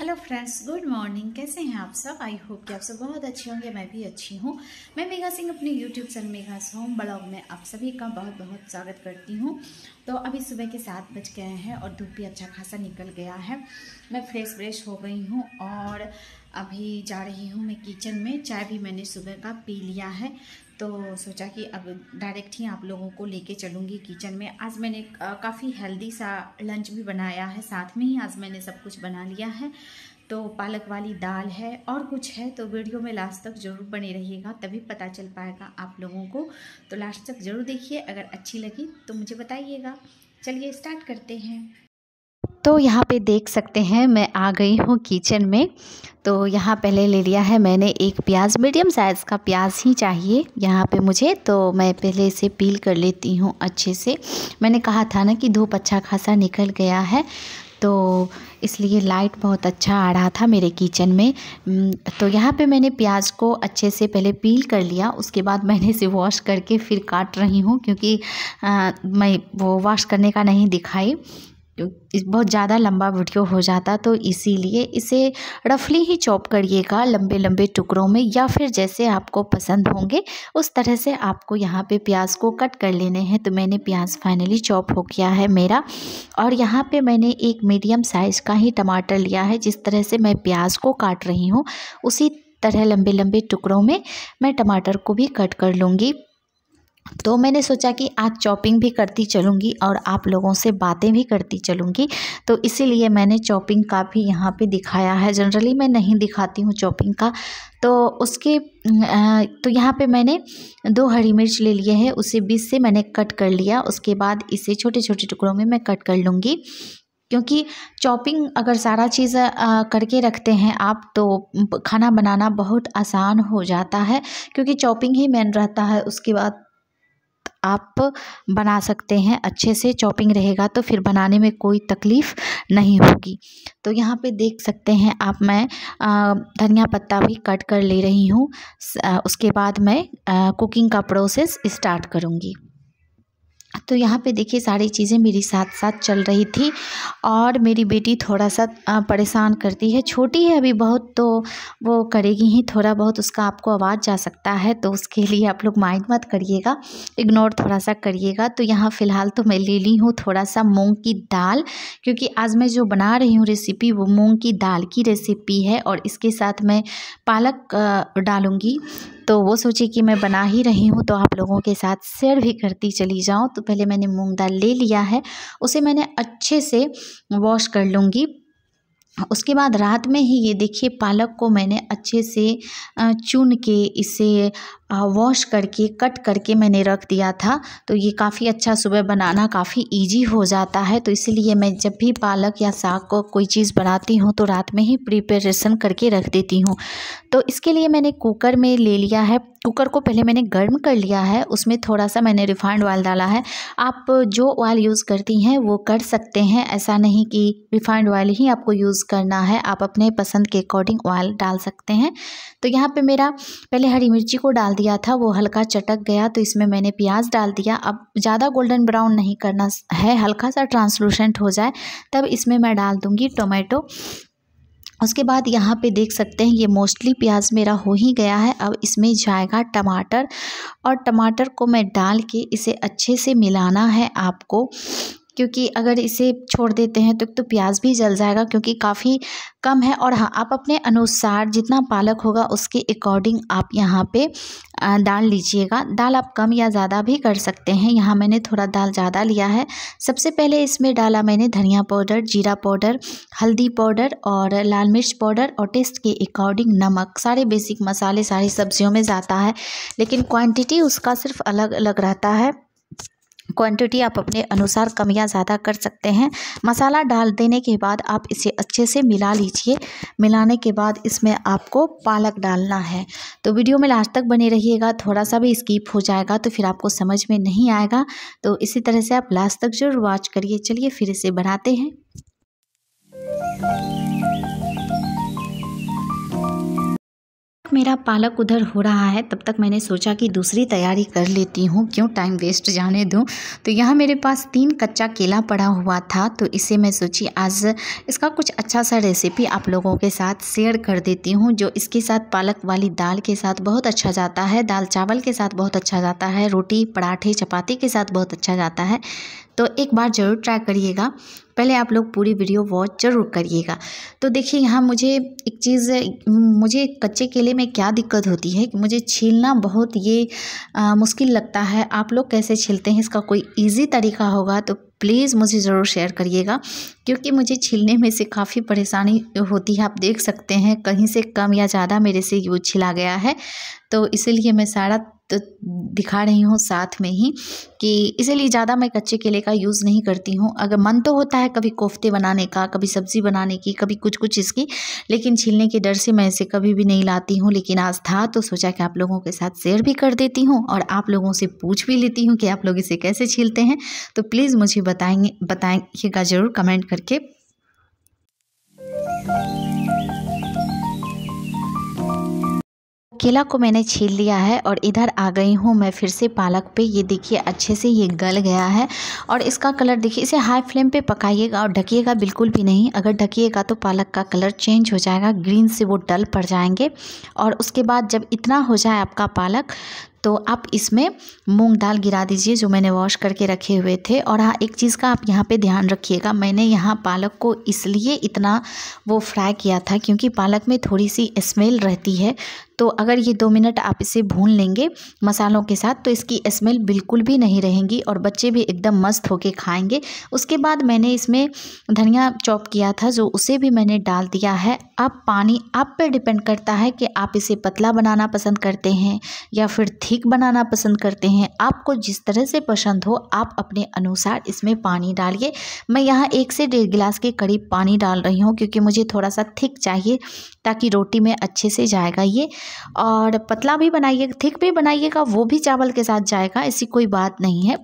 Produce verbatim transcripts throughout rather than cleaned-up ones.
Hello friends, good morning. कैसे हैं आप सब? आई होप कि आप सब बहुत अच्छे होंगे। मैं भी अच्छी हूँ। मैं मेघा सिंह अपने YouTube channel Megha home vlog में आप सभी का बहुत बहुत स्वागत करती हूँ। तो अभी सुबह के सात बज गए हैं और धूप भी अच्छा खासा निकल गया है। मैं फ्रेश फ्रेश हो गई हूँ और अभी जा रही हूँ मैं किचन में। चाय भी मैंने सुबह का पी लिया है तो सोचा कि अब डायरेक्ट ही आप लोगों को लेके चलूँगी किचन में। आज मैंने काफ़ी हेल्दी सा लंच भी बनाया है, साथ में ही आज मैंने सब कुछ बना लिया है। तो पालक वाली दाल है और कुछ है, तो वीडियो में लास्ट तक ज़रूर बने रहिएगा, तभी पता चल पाएगा आप लोगों को। तो लास्ट तक ज़रूर देखिए, अगर अच्छी लगी तो मुझे बताइएगा। चलिए स्टार्ट करते हैं। तो यहाँ पे देख सकते हैं मैं आ गई हूँ किचन में। तो यहाँ पहले ले लिया है मैंने एक प्याज, मीडियम साइज़ का प्याज ही चाहिए यहाँ पे मुझे। तो मैं पहले इसे पील कर लेती हूँ अच्छे से। मैंने कहा था ना कि धूप अच्छा खासा निकल गया है, तो इसलिए लाइट बहुत अच्छा आ रहा था मेरे किचन में। तो यहाँ पे मैंने प्याज को अच्छे से पहले पील कर लिया, उसके बाद मैंने इसे वॉश करके फिर काट रही हूँ, क्योंकि आ, मैं वो वॉश करने का नहीं दिखाई, बहुत ज़्यादा लंबा वीडियो हो जाता। तो इसीलिए इसे रफली ही चॉप करिएगा, लंबे लंबे टुकड़ों में, या फिर जैसे आपको पसंद होंगे उस तरह से आपको यहाँ पे प्याज को कट कर लेने हैं। तो मैंने प्याज फाइनली चॉप हो गया है मेरा। और यहाँ पे मैंने एक मीडियम साइज़ का ही टमाटर लिया है। जिस तरह से मैं प्याज को काट रही हूँ उसी तरह लंबे लंबे टुकड़ों में मैं टमाटर को भी कट कर लूँगी। तो मैंने सोचा कि आज चॉपिंग भी करती चलूँगी और आप लोगों से बातें भी करती चलूँगी, तो इसीलिए मैंने चॉपिंग का भी यहाँ पे दिखाया है। जनरली मैं नहीं दिखाती हूँ चॉपिंग का। तो उसके तो यहाँ पे मैंने दो हरी मिर्च ले लिए हैं, उसे बीच से मैंने कट कर लिया। उसके बाद इसे छोटे छोटे टुकड़ों में मैं कट कर लूँगी, क्योंकि चॉपिंग अगर सारा चीज़ करके रखते हैं आप तो खाना बनाना बहुत आसान हो जाता है, क्योंकि चॉपिंग ही मेन रहता है। उसके बाद आप बना सकते हैं अच्छे से, चॉपिंग रहेगा तो फिर बनाने में कोई तकलीफ़ नहीं होगी। तो यहाँ पे देख सकते हैं आप, मैं धनिया पत्ता भी कट कर ले रही हूँ। उसके बाद मैं कुकिंग का प्रोसेस स्टार्ट करूँगी। तो यहाँ पे देखिए सारी चीज़ें मेरी साथ साथ चल रही थी। और मेरी बेटी थोड़ा सा परेशान करती है, छोटी है अभी बहुत, तो वो करेगी ही थोड़ा बहुत, उसका आपको आवाज़ जा सकता है, तो उसके लिए आप लोग माइंड मत करिएगा, इग्नोर थोड़ा सा करिएगा। तो यहाँ फ़िलहाल तो मैं ले ली हूँ थोड़ा सा मूंग की दाल, क्योंकि आज मैं जो बना रही हूँ रेसिपी वो मूँग की दाल की रेसिपी है, और इसके साथ मैं पालक डालूँगी। तो वो सोची कि मैं बना ही रही हूँ तो आप लोगों के साथ शेयर भी करती चली जाऊँ। तो पहले मैंने मूंग दाल ले लिया है, उसे मैंने अच्छे से वॉश कर लूँगी। उसके बाद रात में ही ये देखिए पालक को मैंने अच्छे से चुन के इसे वॉश करके कट करके मैंने रख दिया था। तो ये काफ़ी अच्छा, सुबह बनाना काफ़ी इजी हो जाता है। तो इसलिए मैं जब भी पालक या साग को कोई चीज़ बनाती हूँ तो रात में ही प्रिपरेशन करके रख देती हूँ। तो इसके लिए मैंने कुकर में ले लिया है, कुकर को पहले मैंने गर्म कर लिया है। उसमें थोड़ा सा मैंने रिफाइंड ऑयल डाला है, आप जो ऑयल यूज़ करती हैं वो कर सकते हैं, ऐसा नहीं कि रिफाइंड ऑयल ही आपको यूज़ करना है, आप अपने पसंद के अकॉर्डिंग ऑयल डाल सकते हैं। तो यहाँ पे मेरा पहले हरी मिर्ची को डाल दिया था, वो हल्का चटक गया तो इसमें मैंने प्याज डाल दिया। अब ज़्यादा गोल्डन ब्राउन नहीं करना है, हल्का सा ट्रांसलूसेंट हो जाए तब इसमें मैं डाल दूँगी टोमेटो। उसके बाद यहाँ पे देख सकते हैं ये मोस्टली प्याज मेरा हो ही गया है। अब इसमें जाएगा टमाटर, और टमाटर को मैं डाल के इसे अच्छे से मिलाना है आपको, क्योंकि अगर इसे छोड़ देते हैं तो तो प्याज भी जल जाएगा, क्योंकि काफ़ी कम है। और हाँ, आप अपने अनुसार जितना पालक होगा उसके अकॉर्डिंग आप यहाँ पे दाल लीजिएगा। दाल आप कम या ज़्यादा भी कर सकते हैं, यहाँ मैंने थोड़ा दाल ज़्यादा लिया है। सबसे पहले इसमें डाला मैंने धनिया पाउडर, जीरा पाउडर, हल्दी पाउडर और लाल मिर्च पाउडर, और टेस्ट के अकॉर्डिंग नमक। सारे बेसिक मसाले सारी सब्जियों में जाता है, लेकिन क्वान्टिटी उसका सिर्फ अलग अलग रहता है। क्वांटिटी आप अपने अनुसार कम या ज़्यादा कर सकते हैं। मसाला डाल देने के बाद आप इसे अच्छे से मिला लीजिए। मिलाने के बाद इसमें आपको पालक डालना है। तो वीडियो में लास्ट तक बने रहिएगा, थोड़ा सा भी स्किप हो जाएगा तो फिर आपको समझ में नहीं आएगा, तो इसी तरह से आप लास्ट तक जरूर वॉच करिए। चलिए फिर इसे बनाते हैं। तक मेरा पालक उधर हो रहा है तब तक मैंने सोचा कि दूसरी तैयारी कर लेती हूँ, क्यों टाइम वेस्ट जाने दूँ। तो यहाँ मेरे पास तीन कच्चा केला पड़ा हुआ था, तो इसे मैं सोची आज इसका कुछ अच्छा सा रेसिपी आप लोगों के साथ शेयर कर देती हूँ, जो इसके साथ पालक वाली दाल के साथ बहुत अच्छा जाता है, दाल चावल के साथ बहुत अच्छा जाता है, रोटी पराठे चपाती के साथ बहुत अच्छा जाता है। तो एक बार ज़रूर ट्राई करिएगा, पहले आप लोग पूरी वीडियो वॉच ज़रूर करिएगा। तो देखिए यहाँ मुझे एक चीज़, मुझे कच्चे केले में क्या दिक्कत होती है कि मुझे छीलना बहुत ये आ, मुश्किल लगता है। आप लोग कैसे छीलते हैं, इसका कोई इजी तरीका होगा तो प्लीज़ मुझे ज़रूर शेयर करिएगा, क्योंकि मुझे छीलने में से काफ़ी परेशानी होती है। आप देख सकते हैं कहीं से कम या ज़्यादा मेरे से वो छिला गया है, तो इसीलिए मैं सारा तो दिखा रही हूँ साथ में ही, कि इसीलिए ज़्यादा मैं कच्चे केले का यूज़ नहीं करती हूँ। अगर मन तो होता है कभी कोफ्ते बनाने का, कभी सब्ज़ी बनाने की, कभी कुछ कुछ इसकी, लेकिन छीलने के डर से मैं इसे कभी भी नहीं लाती हूँ। लेकिन आज था तो सोचा कि आप लोगों के साथ शेयर भी कर देती हूँ और आप लोगों से पूछ भी लेती हूँ कि आप लोग इसे कैसे छीलते हैं। तो प्लीज़ मुझे बताएंगे बताइएगा ज़रूर कमेंट करके। केला को मैंने छील लिया है और इधर आ गई हूँ मैं फिर से पालक पे। ये देखिए अच्छे से ये गल गया है और इसका कलर देखिए, इसे हाई फ्लेम पे पकाइएगा और ढकिएगा बिल्कुल भी नहीं। अगर ढकिएगा तो पालक का कलर चेंज हो जाएगा, ग्रीन से वो डल पड़ जाएंगे। और उसके बाद जब इतना हो जाए आपका पालक तो आप इसमें मूंग दाल गिरा दीजिए, जो मैंने वॉश करके रखे हुए थे। और हाँ, एक चीज़ का आप यहाँ पे ध्यान रखिएगा, मैंने यहाँ पालक को इसलिए इतना वो फ्राई किया था क्योंकि पालक में थोड़ी सी स्मेल रहती है। तो अगर ये दो मिनट आप इसे भून लेंगे मसालों के साथ तो इसकी स्मेल बिल्कुल भी नहीं रहेगी और बच्चे भी एकदम मस्त होके खाएंगे। उसके बाद मैंने इसमें धनिया चॉप किया था, जो उसे भी मैंने डाल दिया है। अब पानी आप पे डिपेंड करता है कि आप इसे पतला बनाना पसंद करते हैं या फिर ठीक बनाना पसंद करते हैं। आपको जिस तरह से पसंद हो आप अपने अनुसार इसमें पानी डालिए। मैं यहाँ एक से डेढ़ गिलास के करीब पानी डाल रही हूँ, क्योंकि मुझे थोड़ा सा थिक चाहिए ताकि रोटी में अच्छे से जाएगा ये। और पतला भी बनाइएगा, थिक भी बनाइएगा, वो भी चावल के साथ जाएगा, ऐसी कोई बात नहीं है।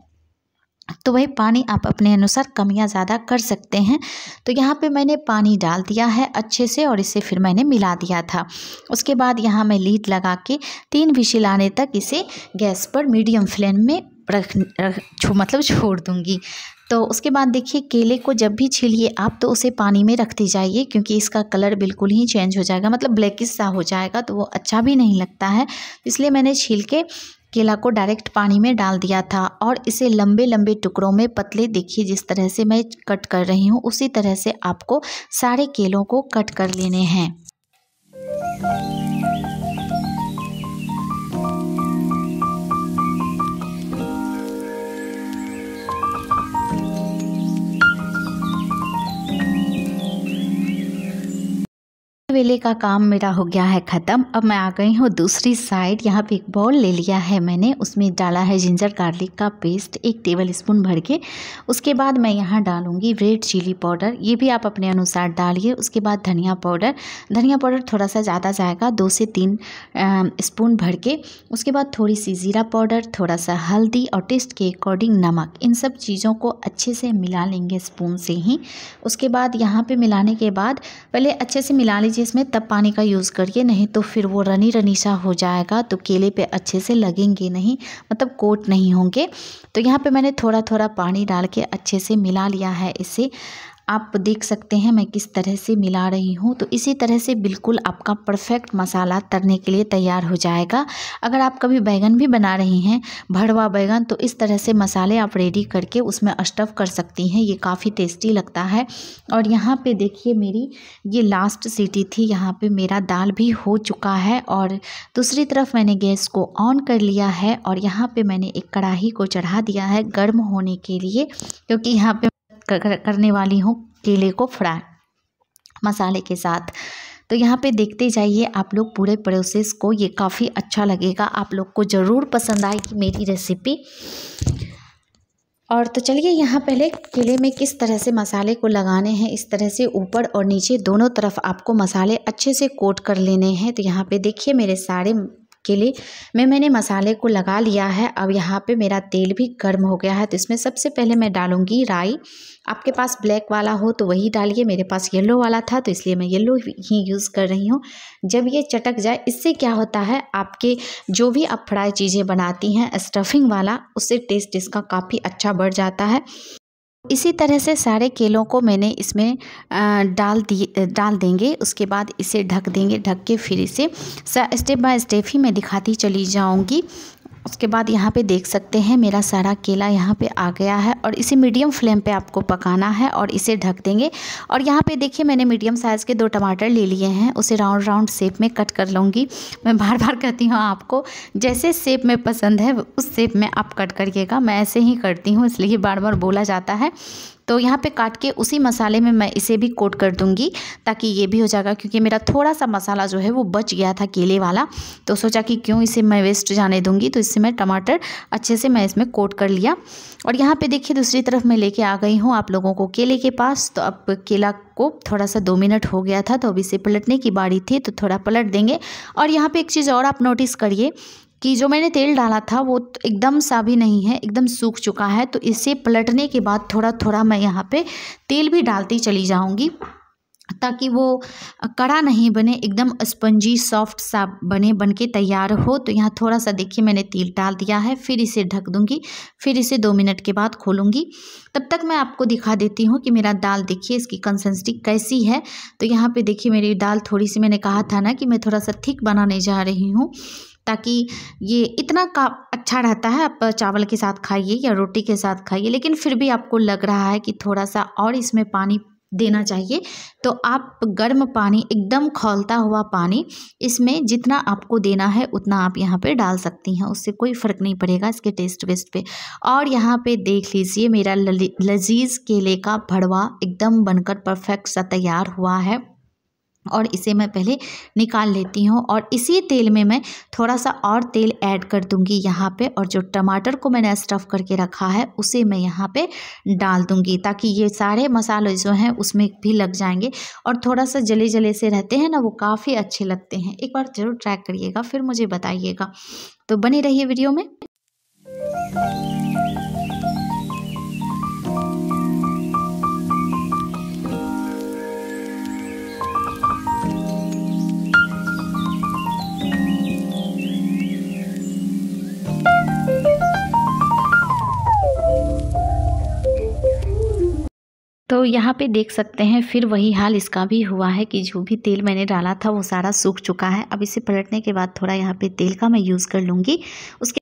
तो वही पानी आप अपने अनुसार कम या ज़्यादा कर सकते हैं। तो यहाँ पे मैंने पानी डाल दिया है अच्छे से और इसे फिर मैंने मिला दिया था। उसके बाद यहाँ मैं लीड लगा के तीन विशिल आने तक इसे गैस पर मीडियम फ्लेम में रख, रख छो, मतलब छोड़ दूँगी। तो उसके बाद देखिए केले को जब भी छीलिए आप तो उसे पानी में रखते जाइए, क्योंकि इसका कलर बिल्कुल ही चेंज हो जाएगा, मतलब ब्लैकिश सा हो जाएगा, तो वो अच्छा भी नहीं लगता है। इसलिए मैंने छील के केला को डायरेक्ट पानी में डाल दिया था और इसे लंबे लंबे टुकड़ों में पतले, देखिए जिस तरह से मैं कट कर रही हूँ उसी तरह से आपको सारे केलों को कट कर लेने हैं। वेले का काम मेरा हो गया है ख़त्म। अब मैं आ गई हूँ दूसरी साइड। यहाँ पे एक बाउल ले लिया है मैंने, उसमें डाला है जिंजर गार्लिक का पेस्ट एक टेबल स्पून भर के। उसके बाद मैं यहाँ डालूँगी रेड चिली पाउडर, ये भी आप अपने अनुसार डालिए। उसके बाद धनिया पाउडर, धनिया पाउडर थोड़ा सा ज़्यादा जाएगा, दो से तीन स्पून भर के। उसके बाद थोड़ी सी ज़ीरा पाउडर, थोड़ा सा हल्दी और टेस्ट के अकॉर्डिंग नमक। इन सब चीज़ों को अच्छे से मिला लेंगे स्पून से ही। उसके बाद यहाँ पर मिलाने के बाद पहले अच्छे से मिला लीजिए इसमें, तब पानी का यूज़ करिए, नहीं तो फिर वो रनी रनी सा हो जाएगा तो केले पे अच्छे से लगेंगे नहीं, मतलब कोट नहीं होंगे। तो यहाँ पे मैंने थोड़ा थोड़ा पानी डाल के अच्छे से मिला लिया है इसे। आप देख सकते हैं मैं किस तरह से मिला रही हूँ। तो इसी तरह से बिल्कुल आपका परफेक्ट मसाला तरने के लिए तैयार हो जाएगा। अगर आप कभी बैगन भी बना रही हैं, भड़वा बैगन, तो इस तरह से मसाले आप रेडी करके उसमें स्टफ़ कर सकती हैं, ये काफ़ी टेस्टी लगता है। और यहाँ पे देखिए मेरी ये लास्ट सीटी थी, यहाँ पे मेरा दाल भी हो चुका है। और दूसरी तरफ मैंने गैस को ऑन कर लिया है और यहाँ पर मैंने एक कढ़ाई को चढ़ा दिया है गर्म होने के लिए, क्योंकि यहाँ पर करने वाली हूँ केले को फ्राई मसाले के साथ। तो यहाँ पे देखते जाइए आप लोग पूरे प्रोसेस को, ये काफ़ी अच्छा लगेगा, आप लोग को ज़रूर पसंद आएगी मेरी रेसिपी। और तो चलिए यहाँ पहले केले में किस तरह से मसाले को लगाने हैं, इस तरह से ऊपर और नीचे दोनों तरफ आपको मसाले अच्छे से कोट कर लेने हैं। तो यहाँ पे देखिए मेरे सारे के लिए मैं मैंने मसाले को लगा लिया है। अब यहाँ पे मेरा तेल भी गर्म हो गया है, तो इसमें सबसे पहले मैं डालूँगी राई। आपके पास ब्लैक वाला हो तो वही डालिए, मेरे पास येलो वाला था तो इसलिए मैं येलो ही यूज़ कर रही हूँ। जब ये चटक जाए, इससे क्या होता है, आपके जो भी आप फ्राई चीज़ें बनाती हैं स्टफिंग वाला, उससे टेस्ट इसका काफ़ी अच्छा बढ़ जाता है। इसी तरह से सारे केलों को मैंने इसमें डाल दिए डाल देंगे। उसके बाद इसे ढक देंगे, ढक के फिर इसे स्टेप बाय स्टेप ही मैं दिखाती चली जाऊंगी। उसके बाद यहाँ पे देख सकते हैं मेरा सारा केला यहाँ पे आ गया है और इसे मीडियम फ्लेम पे आपको पकाना है और इसे ढक देंगे। और यहाँ पे देखिए मैंने मीडियम साइज़ के दो टमाटर ले लिए हैं, उसे राउंड राउंड शेप में कट कर लूँगी। मैं बार बार कहती हूँ आपको जैसे शेप में पसंद है उस शेप में आप कट करिएगा, मैं ऐसे ही करती हूँ इसलिए बार बार बोला जाता है। तो यहाँ पे काट के उसी मसाले में मैं इसे भी कोट कर दूंगी, ताकि ये भी हो जाएगा, क्योंकि मेरा थोड़ा सा मसाला जो है वो बच गया था केले वाला, तो सोचा कि क्यों इसे मैं वेस्ट जाने दूंगी, तो इससे मैं टमाटर अच्छे से मैं इसमें कोट कर लिया। और यहाँ पे देखिए दूसरी तरफ मैं लेके आ गई हूँ आप लोगों को केले के पास। तो अब केला को थोड़ा सा दो मिनट हो गया था, तो अब इसे पलटने की बारी थी, तो थोड़ा पलट देंगे। और यहाँ पर एक चीज़ और आप नोटिस करिए कि जो मैंने तेल डाला था वो एकदम सा भी नहीं है, एकदम सूख चुका है। तो इसे पलटने के बाद थोड़ा थोड़ा मैं यहाँ पे तेल भी डालती चली जाऊँगी, ताकि वो कड़ा नहीं बने, एकदम स्पंजी सॉफ्ट सा बने बन के तैयार हो। तो यहाँ थोड़ा सा देखिए मैंने तेल डाल दिया है, फिर इसे ढक दूँगी, फिर इसे दो मिनट के बाद खोलूँगी। तब तक मैं आपको दिखा देती हूँ कि मेरा दाल देखिए इसकी कंसिस्टेंसी कैसी है। तो यहाँ पे देखिए मेरी दाल थोड़ी सी, मैंने कहा था ना कि मैं थोड़ा सा थिक बनाने जा रही हूँ, ताकि ये इतना का अच्छा रहता है। आप चावल के साथ खाइए या रोटी के साथ खाइए, लेकिन फिर भी आपको लग रहा है कि थोड़ा सा और इसमें पानी देना चाहिए, तो आप गर्म पानी, एकदम खौलता हुआ पानी, इसमें जितना आपको देना है उतना आप यहाँ पे डाल सकती हैं, उससे कोई फ़र्क नहीं पड़ेगा इसके टेस्ट वेस्ट पे। और यहाँ पे देख लीजिए मेरा लजीज केले का भड़वा एकदम बनकर परफेक्ट सा तैयार हुआ है। और इसे मैं पहले निकाल लेती हूँ और इसी तेल में मैं थोड़ा सा और तेल ऐड कर दूँगी यहाँ पे, और जो टमाटर को मैंने स्टफ़ करके रखा है उसे मैं यहाँ पे डाल दूँगी, ताकि ये सारे मसाले जो हैं उसमें भी लग जाएंगे। और थोड़ा सा जले जले से रहते हैं ना, वो काफ़ी अच्छे लगते हैं, एक बार ज़रूर ट्राई करिएगा, फिर मुझे बताइएगा। तो बने रहिए वीडियो में। तो यहाँ पे देख सकते हैं फिर वही हाल इसका भी हुआ है कि जो भी तेल मैंने डाला था वो सारा सूख चुका है। अब इसे पलटने के बाद थोड़ा यहाँ पे तेल का मैं यूज़ कर लूँगी। उसके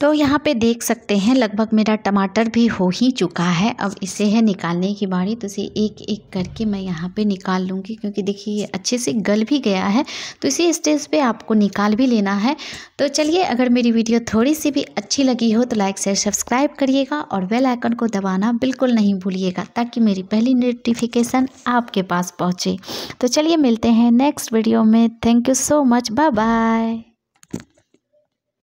तो यहाँ पे देख सकते हैं लगभग मेरा टमाटर भी हो ही चुका है। अब इसे है निकालने की बारी, तो इसे एक एक करके मैं यहाँ पे निकाल लूँगी, क्योंकि देखिए ये अच्छे से गल भी गया है, तो इसी स्टेज पे आपको निकाल भी लेना है। तो चलिए, अगर मेरी वीडियो थोड़ी सी भी अच्छी लगी हो तो लाइक शेयर सब्सक्राइब करिएगा और बेल आइकन को दबाना बिल्कुल नहीं भूलिएगा, ताकि मेरी पहली नोटिफिकेशन आपके पास पहुँचे। तो चलिए मिलते हैं नेक्स्ट वीडियो में। Thank you so much, bye bye.